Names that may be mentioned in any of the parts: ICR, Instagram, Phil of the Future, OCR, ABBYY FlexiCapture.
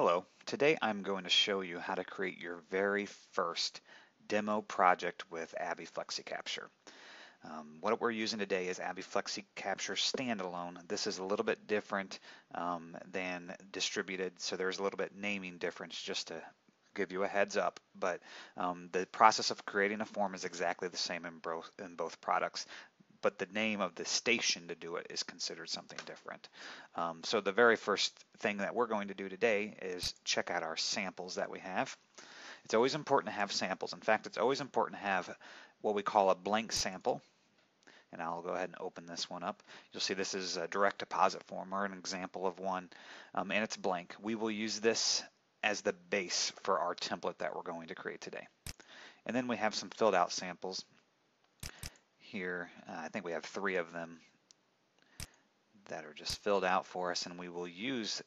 Hello, today I'm going to show you how to create your very first demo project with ABBYY FlexiCapture. What we're using today is ABBYY FlexiCapture Standalone. This is a little bit different than distributed, so there's a little bit naming difference just to give you a heads up, but the process of creating a form is exactly the same in both products. But the name of the station to do it is considered something different. So the very first thing that we're going to do today is check out our samples that we have. It's always important to have samples. In fact, it's always important to have what we call a blank sample. And I'll go ahead and open this one up. You'll see this is a direct deposit form or an example of one, and it's blank. We will use this as the base for our template that we're going to create today. And then we have some filled out samples. Here, I think we have three of them that are just filled out for us, and we will use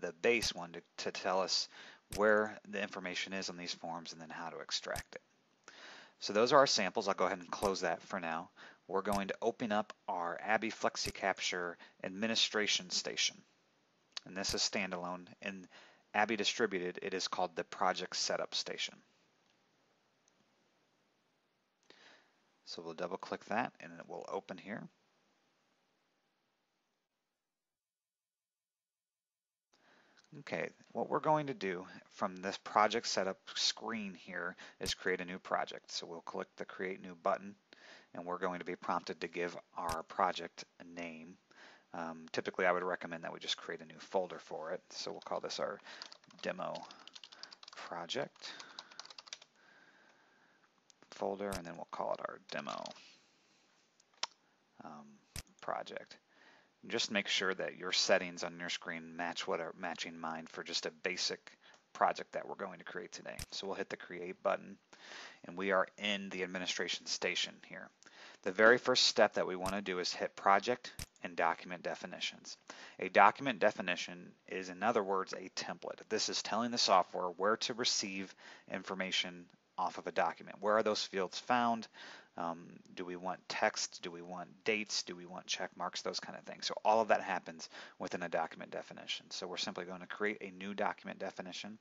the base one to tell us where the information is on these forms and then how to extract it. So those are our samples. I'll go ahead and close that for now. We're going to open up our ABBYY FlexiCapture administration station, and this is standalone. In ABBYY Distributed, it is called the project setup station. So we'll double click that and it will open here. Okay, what we're going to do from this project setup screen here is create a new project. So we'll click the create new button and we're going to be prompted to give our project a name. Typically I would recommend that we just create a new folder for it. So we'll call this our demo project folder, and then we'll call it our demo project. And just make sure that your settings on your screen match what are matching mine for just a basic project that we're going to create today. So we'll hit the create button and we are in the administration station here. The very first step that we want to do is hit project and document definitions. A document definition is, in other words, a template. This is telling the software where to receive information off of a document. Where are those fields found? Do we want text? Do we want dates? Do we want check marks? Those kind of things. So all of that happens within a document definition. So we're simply going to create a new document definition.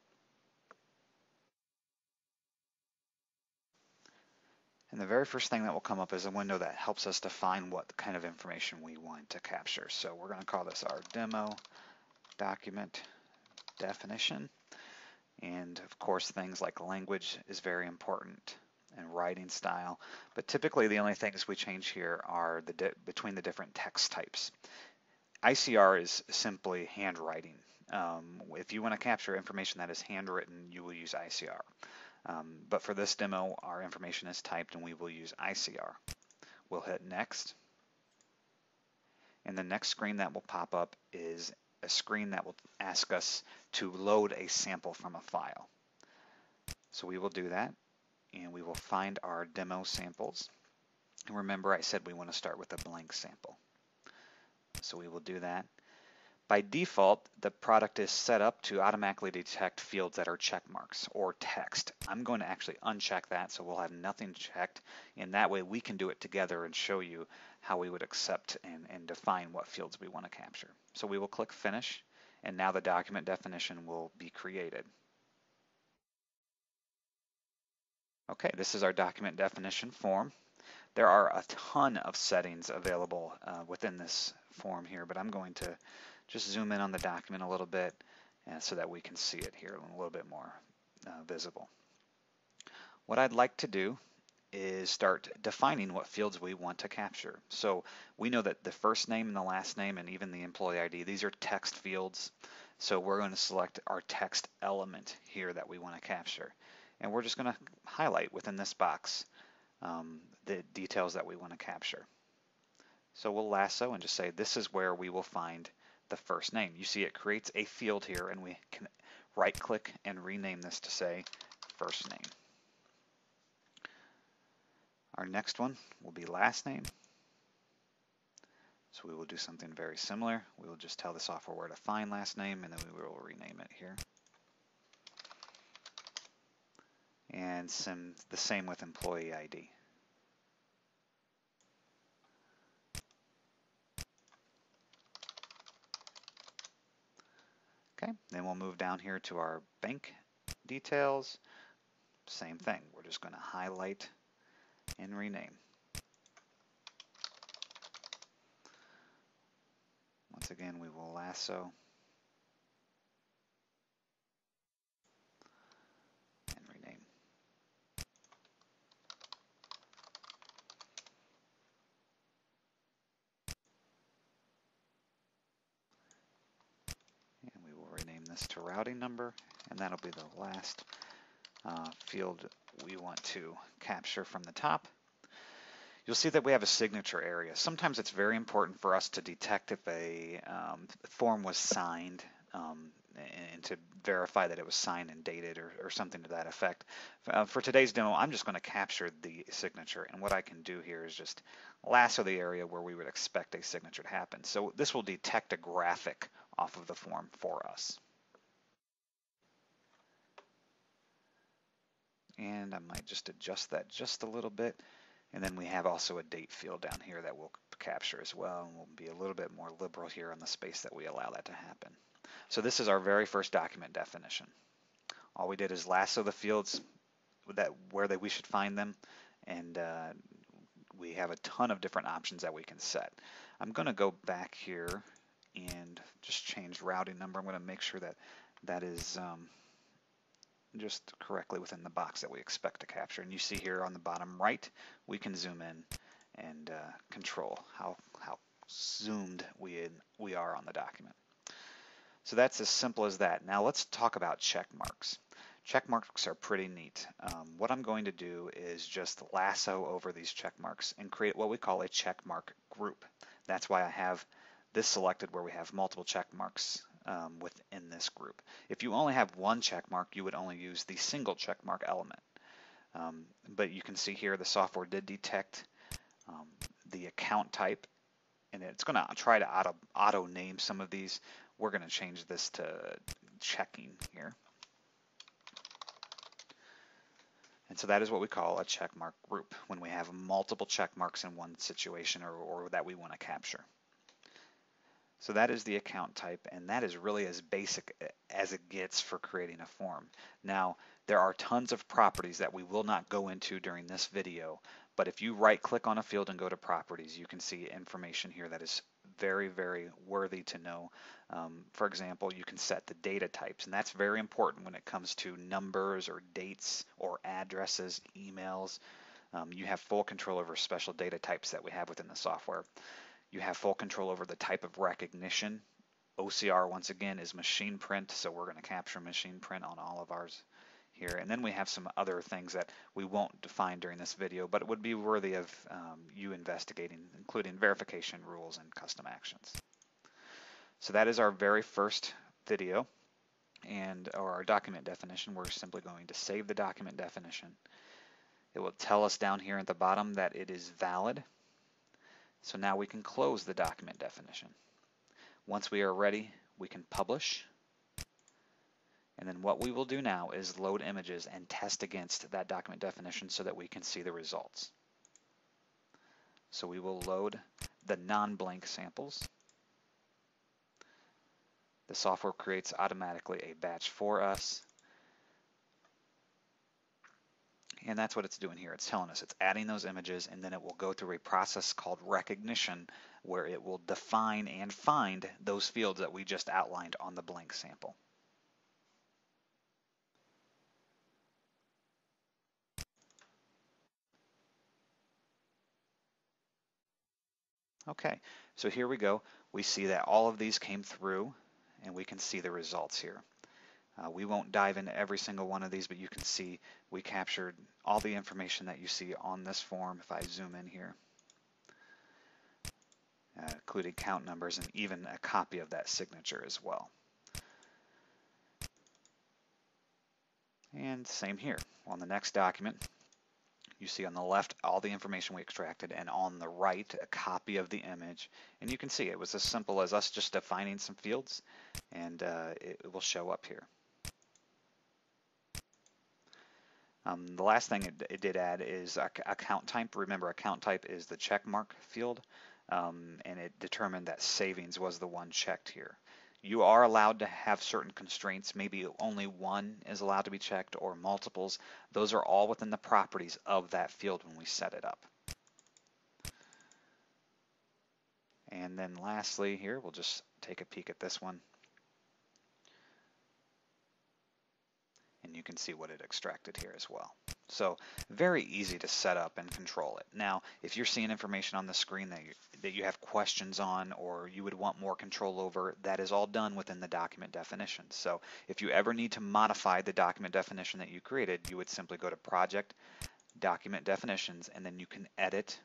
And the very first thing that will come up is a window that helps us define what kind of information we want to capture. So we're going to call this our demo document definition. And of course, things like language is very important and writing style. But typically, the only things we change here are between the different text types. ICR is simply handwriting. If you want to capture information that is handwritten, you will use ICR. But for this demo, our information is typed and we will use ICR. We'll hit next. And the next screen that will pop up is a screen that will ask us to load a sample from a file. So we will do that and we will find our demo samples. And remember, I said we want to start with a blank sample. So we will do that. By default, the product is set up to automatically detect fields that are check marks or text. I'm going to actually uncheck that so we'll have nothing checked, and that way we can do it together and show you how we would accept and define what fields we want to capture. So we will click Finish, and now the document definition will be created. Okay, this is our document definition form. There are a ton of settings available within this form here, but I'm going to just zoom in on the document a little bit so that we can see it here a little bit more visible. What I'd like to do is start defining what fields we want to capture. So we know that the first name and the last name and even the employee ID, these are text fields. So we're going to select our text element here that we want to capture. And we're just going to highlight within this box the details that we want to capture. So we'll lasso and just say this is where we will find the first name. You see it creates a field here, and we can right click and rename this to say first name. Our next one will be last name. So we will do something very similar. We will just tell the software where to find last name, and then we will rename it here. And the same with employee ID. Okay, then we'll move down here to our bank details. Same thing, we're just going to highlight and rename. Once again, we will lasso and rename. And we will rename this to routing number, and that'll be the last field we want to capture from the top. You'll see that we have a signature area. Sometimes it's very important for us to detect if a form was signed and to verify that it was signed and dated or something to that effect. For today's demo, I'm just going to capture the signature, and what I can do here is just lasso the area where we would expect a signature to happen. So this will detect a graphic off of the form for us. And I might just adjust that just a little bit. And then we have also a date field down here that we'll capture as well, and we'll be a little bit more liberal here on the space that we allow that to happen. So this is our very first document definition. All we did is lasso the fields that we should find them, and we have a ton of different options that we can set. I'm going to go back here and just change routing number. I'm going to make sure that that is just correctly within the box that we expect to capture. And you see here on the bottom right, we can zoom in and control how zoomed we are on the document. So that's as simple as that. Now let's talk about check marks. Check marks are pretty neat. What I'm going to do is just lasso over these check marks and create what we call a check mark group. That's why I have this selected where we have multiple check marks within this group. If you only have one check mark, you would only use the single check mark element. But you can see here the software did detect the account type, and it's going to try to auto name some of these. We're going to change this to checking here. And so that is what we call a check mark group, when we have multiple check marks in one situation or that we want to capture. So that is the account type, and that is really as basic as it gets for creating a form. Now, there are tons of properties that we will not go into during this video, but if you right-click on a field and go to properties, you can see information here that is very, very worthy to know. For example, you can set the data types, and that's very important when it comes to numbers or dates or addresses, emails. You have full control over special data types that we have within the software. You have full control over the type of recognition. OCR, once again, is machine print, so we're going to capture machine print on all of ours here. And then we have some other things that we won't define during this video, but it would be worthy of you investigating, including verification rules and custom actions. So that is our very first video and our document definition. We're simply going to save the document definition. It will tell us down here at the bottom that it is valid. So now we can close the document definition. Once we are ready, we can publish. And then what we will do now is load images and test against that document definition so that we can see the results. So we will load the non-blank samples. The software creates automatically a batch for us. And that's what it's doing here. It's telling us it's adding those images, and then it will go through a process called recognition, where it will define and find those fields that we just outlined on the blank sample. Okay, so here we go. We see that all of these came through, and we can see the results here. We won't dive into every single one of these, but you can see we captured all the information that you see on this form if I zoom in here, including count numbers and even a copy of that signature as well. And same here. On the next document, you see on the left all the information we extracted, and on the right a copy of the image. And you can see it was as simple as us just defining some fields, and it will show up here. The last thing it did add is account type. Remember, account type is the check mark field, and it determined that savings was the one checked here. you are allowed to have certain constraints. Maybe only one is allowed to be checked or multiples. Those are all within the properties of that field when we set it up. And then lastly here, we'll just take a peek at this one. And you can see what it extracted here as well. So very easy to set up and control it. Now, if you're seeing information on the screen that you have questions on or you would want more control over, that is all done within the document definition. So if you ever need to modify the document definition that you created, you would simply go to Project, Document Definitions, and then you can edit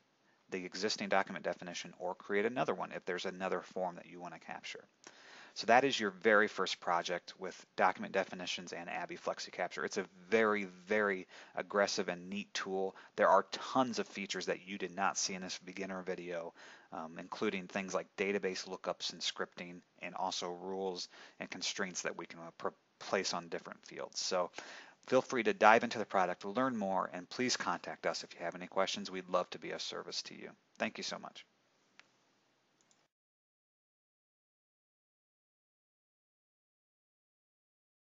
the existing document definition or create another one if there's another form that you want to capture. So that is your very first project with document definitions and ABBYY FlexiCapture. It's a very, very aggressive and neat tool. There are tons of features that you did not see in this beginner video, including things like database lookups and scripting, and also rules and constraints that we can place on different fields. So feel free to dive into the product, learn more, and please contact us if you have any questions. We'd love to be of service to you. Thank you so much.